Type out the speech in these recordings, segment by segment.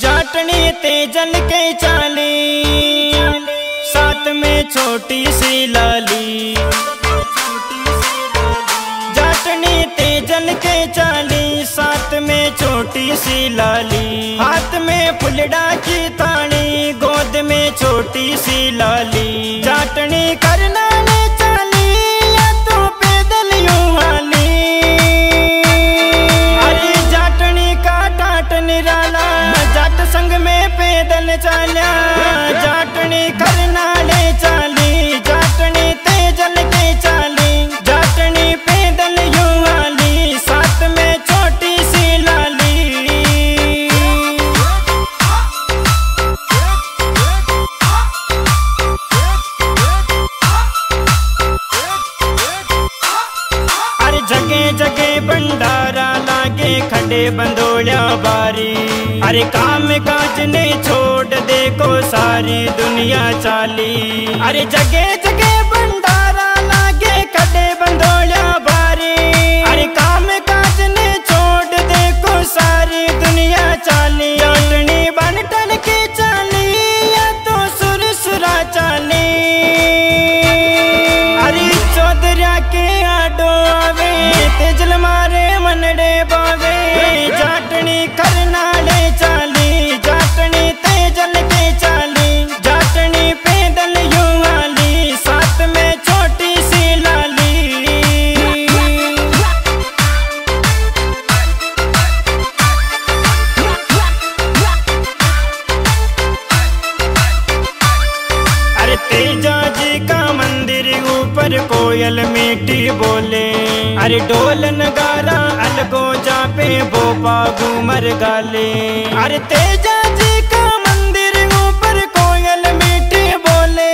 जाटने तेजन के चाली, साथ में छोटी सी लाली। जाटने तेजन के चाली, साथ में छोटी सी लाली। हाथ में फुलड़ा की ताली, गोद में छोटी सी लाली। जाटने करना चाला जाटनी करना ले चाली, जाटनी तेजन के चाली, जाटनी पैदल यूं आली, साथ में छोटी सी लाली। अरे जगह जगह भंडारा लागे, खड़े बंदोलिया बारी। अरे काम काज ने देखो सारी दुनिया चाली। अरे जगह जगह भंडारा लागे, खड़े बंदोलिया बारी। अरे काम काज ने छोड़ देखो सारी दुनिया चाली। आटनी बनटन की चाली या तो सुरसुरा चाली। अरे चौधरिया के आडो आवे, तेजल मारे मनडे बावे। जाटनी करना ले चाली, जाटनी तेजल कोयल मीठी बोले। अरे ढोल नगारा अलगो जापे, भोपा घूमर गाले। अरे तेजा जी का मंदिर ऊपर कोयल मीठी बोले।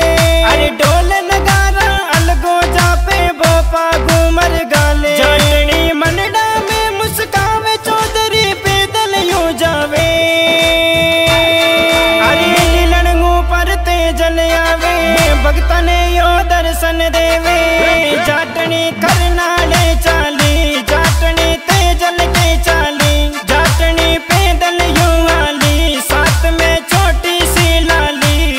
अरे ढोल नगारा अलगो जापे, भोपा घूमर गाले। जाटनी मनडा में मुस्कावे, चौधरी पैदल यूं जावे। अरे लीलनगू पर तेजन आवे, भगता ने यो दर्शन देवे। जाटनी करना ले चाली, जाटनी तेजल के चाली, जाटनी पैदल यूं आली, साथ में छोटी सी लाली।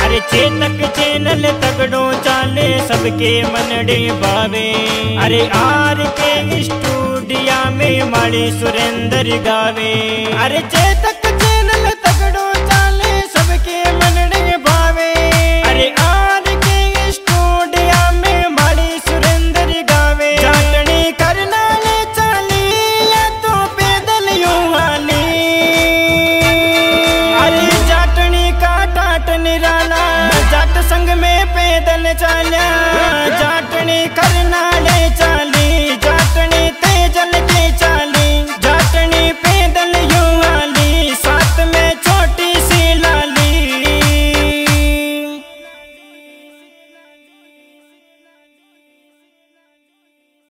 अरे चेतक चैनल तगड़ो चाले, सबके मनडे बावे। अरे आर के स्टूडियो में मणि सुरेंद्र गावे। अरे चेतक चैनल तगड़ो चाले, सबके मनडे भावे। अरे आर के स्टूडियो में मणि सुरेंद्र गावे। जाटनी करना ले चाली या तो पैदल यूं आली। अरे जाटनी का टाट निराला, जाट संग में पैदल चाला।